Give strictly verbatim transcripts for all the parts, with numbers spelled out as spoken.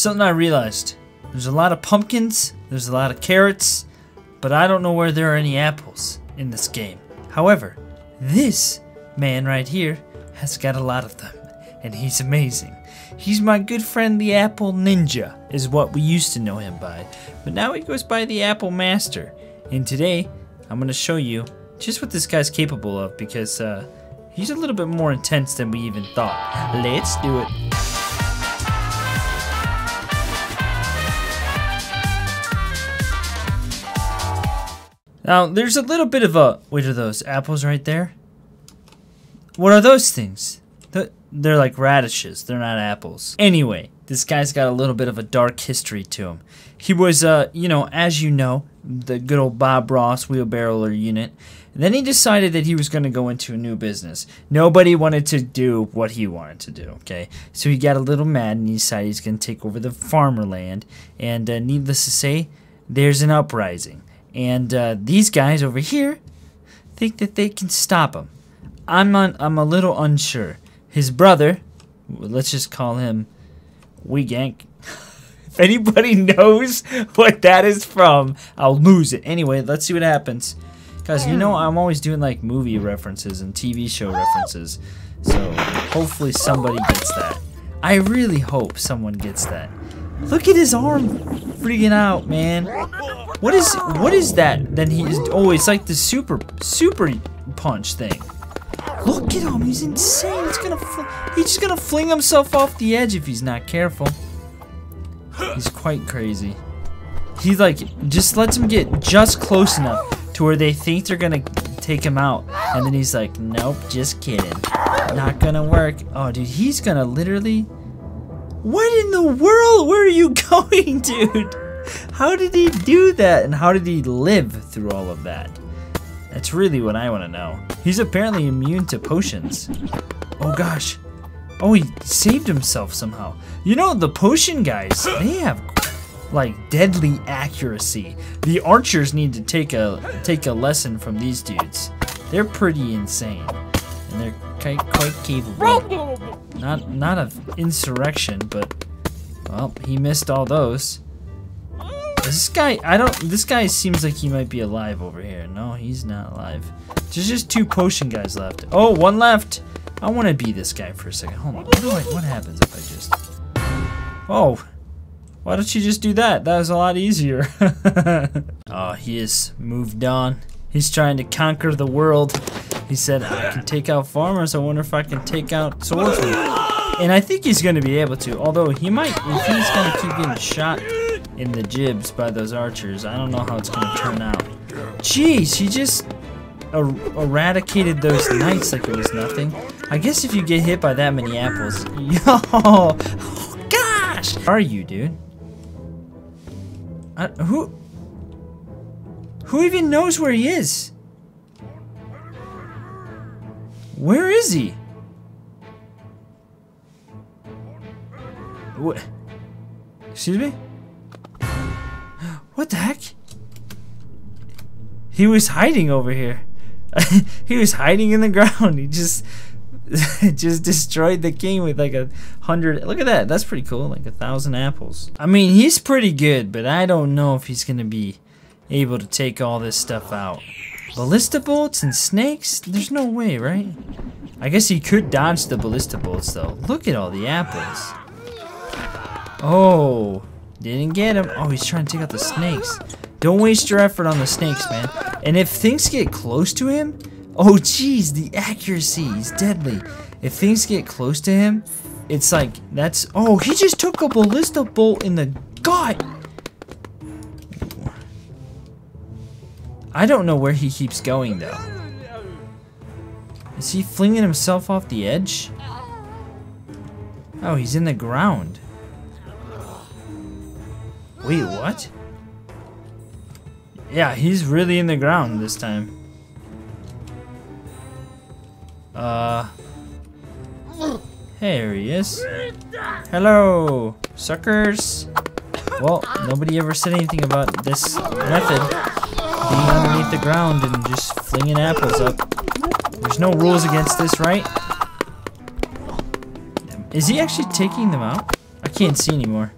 Something I realized, there's a lot of pumpkins, there's a lot of carrots, but I don't know where there are any apples in this game. However, this man right here has got a lot of them, and he's amazing. He's my good friend the Apple Ninja, is what we used to know him by, but now he goes by the Apple Master. And today, I'm going to show you just what this guy's capable of, because uh, he's a little bit more intense than we even thought. Let's do it. Now, there's a little bit of a... Wait, are those apples right there? What are those things? They're like radishes. They're not apples. Anyway, this guy's got a little bit of a dark history to him. He was, uh, you know, as you know, the good old Bob Ross wheelbarrower unit. And then he decided that he was going to go into a new business. Nobody wanted to do what he wanted to do, okay? So he got a little mad and he decided he's going to take over the farmer land. And uh, needless to say, there's an uprising. And uh, these guys over here think that they can stop him. I'm on, I'm a little unsure. His brother, let's just call him WeGank. If anybody knows what that is from, I'll lose it. Anyway, let's see what happens. Because, you know, I'm always doing, like, movie references and T V show references. So, hopefully somebody gets that. I really hope someone gets that. Look at his arm freaking out, man. What is what is that? Then he is oh, it's like the super super punch thing. Look at him, he's insane. He's gonna he's just gonna fling himself off the edge if he's not careful. He's quite crazy. He like just lets him get just close enough to where they think they're gonna take him out, and then he's like, nope, just kidding, not gonna work. Oh, dude, he's gonna literally. What in the world? Where are you going, dude? How did he do that, and how did he live through all of that? That's really what I want to know. He's apparently immune to potions. Oh gosh. Oh, he saved himself somehow. You know, the potion guys, they have like deadly accuracy. The archers need to take a take a lesson from these dudes. They're pretty insane, and they're quite, quite capable. Not not an insurrection, but well, he missed all those. This guy, I don't. This guy seems like he might be alive over here. No, he's not alive. There's just two potion guys left. Oh, one left. I want to be this guy for a second. Hold on. What, do I, what happens if I just? Oh, why don't you just do that? That was a lot easier. Oh, he has moved on. He's trying to conquer the world. He said, I can take out farmers. I wonder if I can take out swordsmen. And I think he's going to be able to. Although, he might, if he's going to keep getting shot in the jibs by those archers, I don't know how it's going to turn out. Jeez, he just er eradicated those knights like it was nothing. I guess if you get hit by that many apples. Yo! Oh, gosh! Where are you, dude? I, who? Who even knows where he is? Where is he? What? Excuse me? What the heck? He was hiding over here. He was hiding in the ground. He just just destroyed the king with like a hundred. Look at that. That's pretty cool. Like a thousand apples. I mean, he's pretty good, but I don't know if he's gonna be able to take all this stuff out. Ballista bolts and snakes? There's no way, right? I guess he could dodge the ballista bolts, though. Look at all the apples. Oh, didn't get him. Oh, he's trying to take out the snakes. Don't waste your effort on the snakes, man. And if things get close to him, oh, geez, the accuracy is deadly. If things get close to him, it's like, that's, oh, he just took a ballista bolt in the gut. I don't know where he keeps going, though. Is he flinging himself off the edge? Oh, he's in the ground. Wait, what? Yeah, he's really in the ground this time. Uh... There he is. Hello, suckers. Well, nobody ever said anything about this method. Being underneath the ground and just flinging apples up. There's no rules against this, right? Is he actually taking them out? I can't see anymore.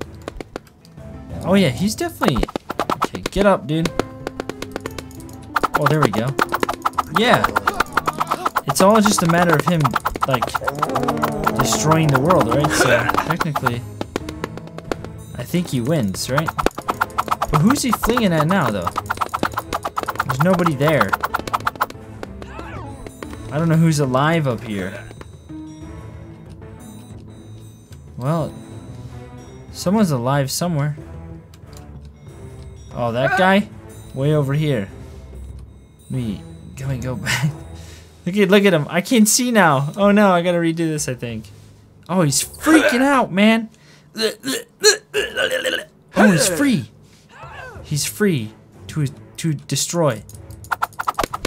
Oh yeah, he's definitely... Okay, get up, dude. Oh, there we go. Yeah. It's all just a matter of him, like, destroying the world, right? So, technically, I think he wins, right? But who's he flinging at now, though? There's nobody there. I don't know who's alive up here. Well, someone's alive somewhere. Oh, that guy? Way over here. Let me go and go back. Look at, look at him. I can't see now. Oh no, I gotta redo this, I think. Oh, he's freaking out, man. Oh, he's free. He's free to to destroy.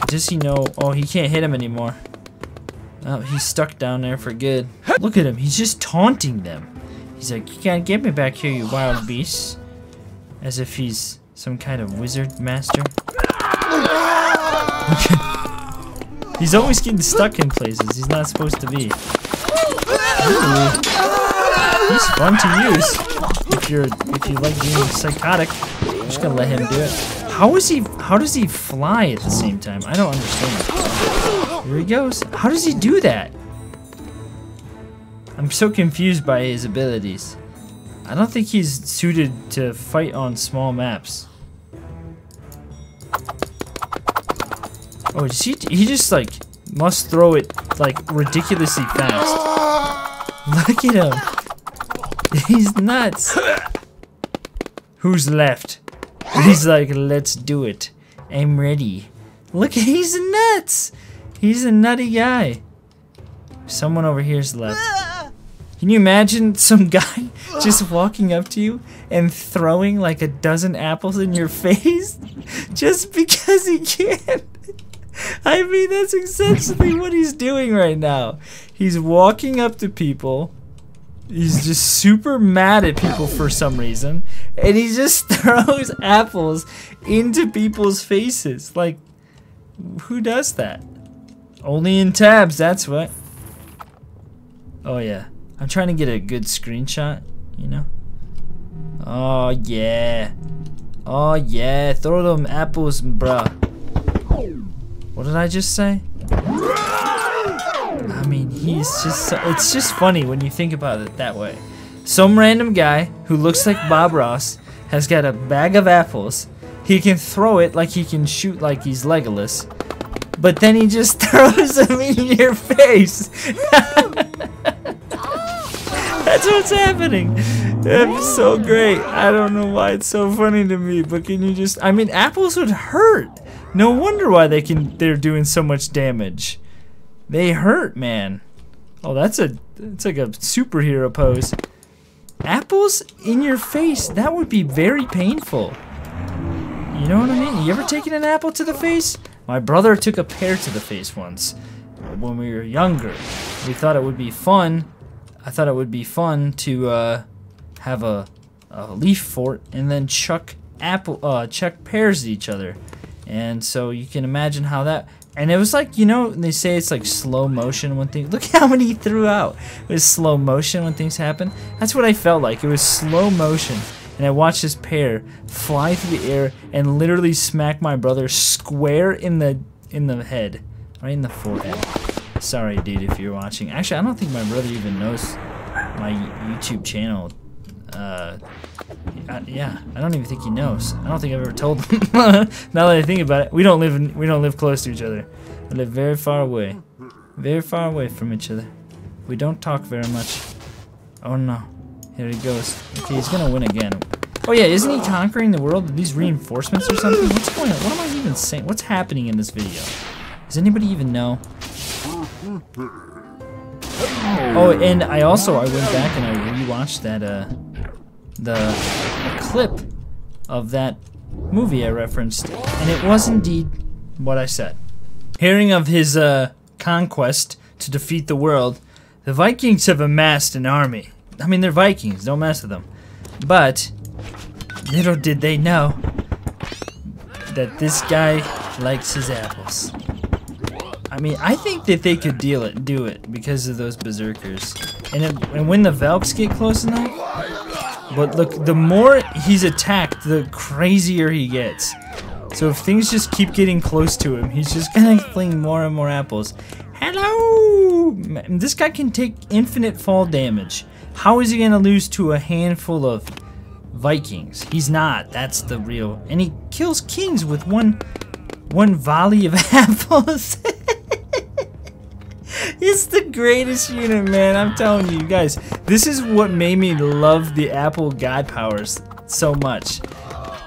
Does he know? Oh, he can't hit him anymore. Oh, he's stuck down there for good. Look at him. He's just taunting them. He's like, you can't get me back here, you wild beasts. As if he's some kind of wizard master. He's always getting stuck in places he's not supposed to be. Ooh. He's fun to use if you're if you like being psychotic. I'm just gonna let him do it. How is he? How does he fly at the same time? I don't understand. Here he goes. How does he do that? I'm so confused by his abilities. I don't think he's suited to fight on small maps. Oh, does he, he just like must throw it like ridiculously fast. Look at him. He's nuts. Who's left? He's like, let's do it. I'm ready. Look, he's nuts. He's a nutty guy. Someone over here's left. Can you imagine some guy just walking up to you and throwing like a dozen apples in your face just because he can? I mean, that's essentially what he's doing right now. He's walking up to people. He's just super mad at people for some reason. And he just throws apples into people's faces. Like, who does that? Only in Tabs, that's what. Oh, yeah. I'm trying to get a good screenshot, you know? Oh, yeah. Oh, yeah. Throw them apples, bruh. What did I just say? I mean, he's just... So, it's just funny when you think about it that way. Some random guy who looks like Bob Ross has got a bag of apples. He can throw it like he can shoot like he's Legolas. But then he just throws them in your face. That's what's happening. That's so great. I don't know why it's so funny to me, but can you just... I mean, apples would hurt. No wonder why they can they're doing so much damage. They hurt, man. Oh, that's a it's like a superhero pose. Apples in your face, that would be very painful. You know what I mean? You ever taken an apple to the face? My brother took a pear to the face once when we were younger. We thought it would be fun. I thought it would be fun to uh, have a, a leaf fort and then chuck apple uh, chuck pears at each other. And so you can imagine how that, and it was like, you know, they say it's like slow motion when things, look how many he threw out. It was slow motion when things happen. That's what I felt like. It was slow motion. And I watched this pear fly through the air and literally smack my brother square in the, in the head, right in the forehead. Sorry, dude, if you're watching. Actually, I don't think my brother even knows my YouTube channel. Uh, I, yeah, I don't even think he knows. I don't think I've ever told him. Now that I think about it, we don't live in, we don't live close to each other. We live very far away, very far away from each other. We don't talk very much. Oh no, here he goes. Okay, he's gonna win again. Oh yeah, isn't he conquering the world with these reinforcements or something? What's going on? What am I even saying? What's happening in this video? Does anybody even know? Oh, and I also I went back and I rewatched that uh. The clip of that movie I referenced, and it was indeed what I said. Hearing of his uh, conquest to defeat the world, the Vikings have amassed an army. I mean, they're Vikings, don't mess with them. But little did they know that this guy likes his apples. I mean, I think that they could deal it, do it because of those berserkers. And, it, and when the Valks get close enough, But look, the more he's attacked, the crazier he gets. So if things just keep getting close to him, he's just gonna fling more and more apples. Hello! This guy can take infinite fall damage. How is he gonna lose to a handful of Vikings? He's not. That's the real. And he kills kings with one, one volley of apples. It's the greatest unit, man. I'm telling you, you guys. This is what made me love the Apple God powers so much.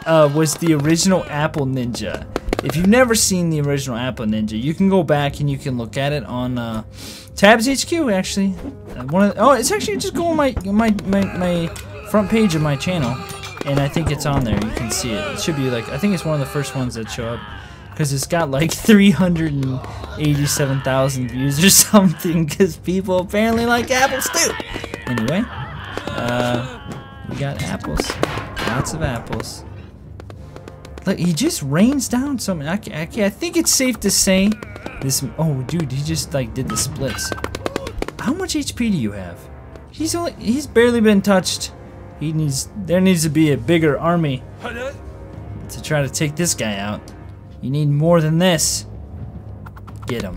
Uh, was the original Apple Ninja. If you've never seen the original Apple Ninja, you can go back and you can look at it on uh, Tabs H Q. Actually, uh, one of the, oh, it's actually just go on my my my my front page of my channel, and I think it's on there. You can see it. It should be like, I think it's one of the first ones that show up, because it's got like three hundred eighty-seven thousand views or something. Because people apparently like apples too. Anyway, uh, we got apples, lots of apples. He just rains down some. I, I, I think it's safe to say this. Oh, dude, he just like did the splits. How much H P do you have? He's only. He's barely been touched. He needs. There needs to be a bigger army to try to take this guy out. You need more than this. Get him.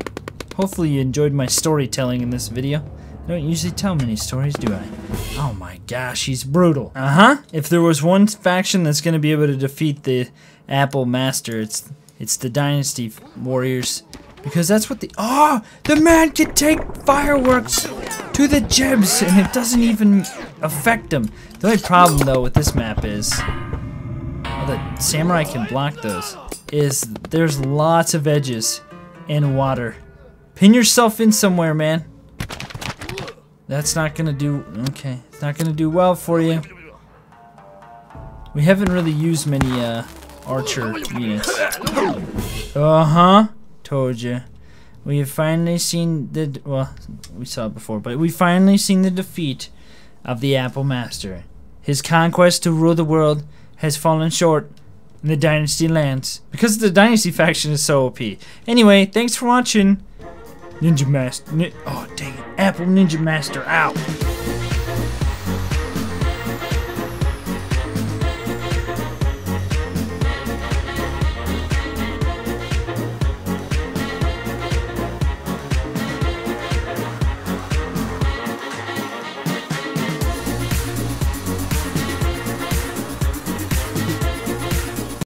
Hopefully, you enjoyed my storytelling in this video. I don't usually tell many stories, do I? Oh my gosh, he's brutal. Uh-huh. If there was one faction that's going to be able to defeat the Apple Master, it's it's the Dynasty Warriors. Because that's what the... Oh! The man can take fireworks to the jibs, and it doesn't even affect him. The only problem, though, with this map is... Well, the samurai can block those. Is there's lots of edges and water. Pin yourself in somewhere, man. That's not gonna do, okay, it's not gonna do well for you. We haven't really used many uh, archer units. Uh-huh, told you. We have finally seen the, well, we saw it before, but we finally seen the defeat of the Apple Master. His conquest to rule the world has fallen short in the Dynasty lands, because the Dynasty faction is so O P. Anyway, thanks for watching. Ninja Master, oh dang it, Apple Ninja Master out.